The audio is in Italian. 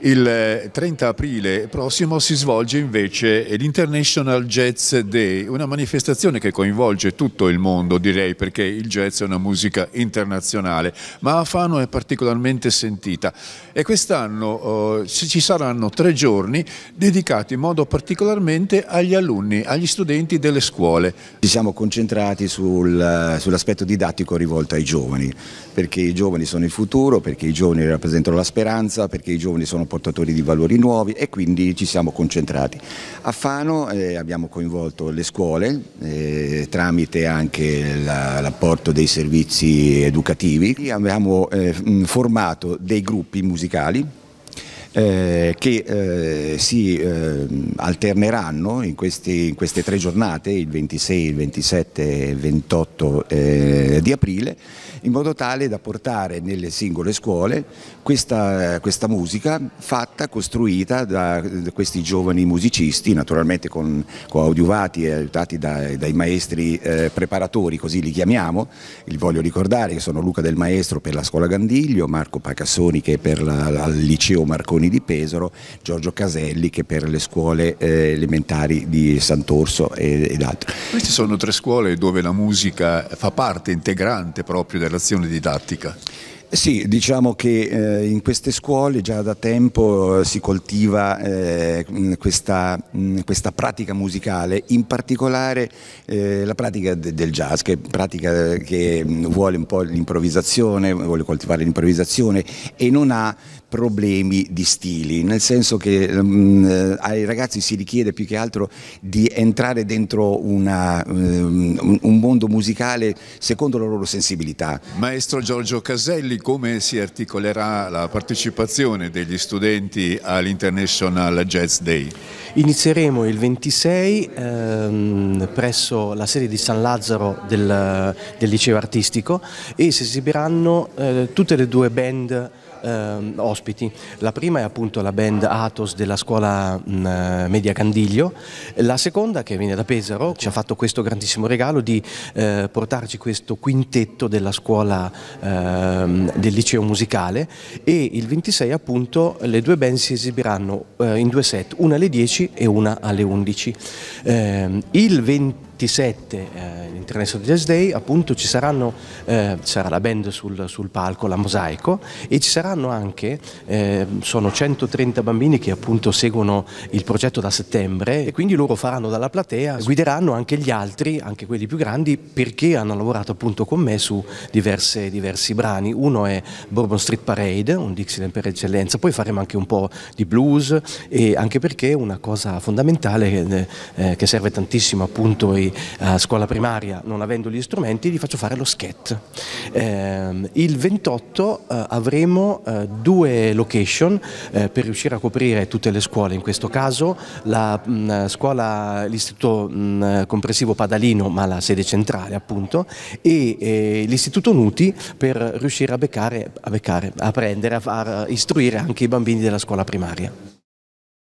Il 30 aprile prossimo si svolge invece l'International Jazz Day, una manifestazione che coinvolge tutto il mondo, direi, perché il jazz è una musica internazionale, ma a Fano è particolarmente sentita, e quest'anno ci saranno 3 giorni dedicati in modo particolarmente agli alunni, agli studenti delle scuole. Ci siamo concentrati sull'aspetto didattico rivolto ai giovani, perché i giovani sono il futuro, perché i giovani rappresentano la speranza, perché i giovani sono portatori di valori nuovi, e quindi ci siamo concentrati. A Fano abbiamo coinvolto le scuole tramite anche l'apporto dei servizi educativi. Abbiamo formato dei gruppi musicali che si alterneranno in queste 3 giornate, il 26, il 27 e il 28 di aprile, in modo tale da portare nelle singole scuole questa musica fatta, costruita da questi giovani musicisti, naturalmente coadiuvati e aiutati dai maestri preparatori, così li chiamiamo. Li voglio ricordare che sono Luca del Maestro per la scuola Gandiglio, Marco Pacassoni che è per il liceo Marconi di Pesaro, Giorgio Caselli che per le scuole elementari di Sant'Orso ed altri. Queste sono 3 scuole dove la musica fa parte integrante proprio dell'azione didattica. Sì, diciamo che in queste scuole già da tempo si coltiva questa pratica musicale, in particolare la pratica del jazz, che è pratica che vuole un po' l'improvvisazione, vuole coltivare l'improvvisazione e non ha problemi di stili, nel senso che ai ragazzi si richiede più che altro di entrare dentro un mondo musicale secondo la loro sensibilità. Maestro Giorgio Caselli, come si articolerà la partecipazione degli studenti all'International Jazz Day? Inizieremo il 26 presso la sede di San Lazzaro del Liceo Artistico, e si esibiranno tutte le 2 band ospiti. La prima è appunto la band Atos della scuola Media Gandiglio, la seconda, che viene da Pesaro, ci ha fatto questo grandissimo regalo di portarci questo quintetto della scuola del liceo musicale, e il 26 appunto le 2 band si esibiranno in 2 set, una alle 10 e una alle 11. Il 27, l'International Jazz Day, appunto ci saranno, sarà la band sul palco, la Mosaico, e ci saranno anche, sono 130 bambini che appunto seguono il progetto da settembre, e quindi loro faranno dalla platea, guideranno anche gli altri, anche quelli più grandi, perché hanno lavorato appunto con me su diversi brani. Uno è Bourbon Street Parade, un Dixieland per eccellenza, poi faremo anche un po' di blues, e anche perché una cosa fondamentale che serve tantissimo appunto a scuola primaria, non avendo gli strumenti, gli faccio fare lo sketch. Il 28 avremo 2 location per riuscire a coprire tutte le scuole, in questo caso l'istituto comprensivo Padalino, ma la sede centrale appunto, e l'istituto Nuti, per riuscire a prendere, a far istruire anche i bambini della scuola primaria.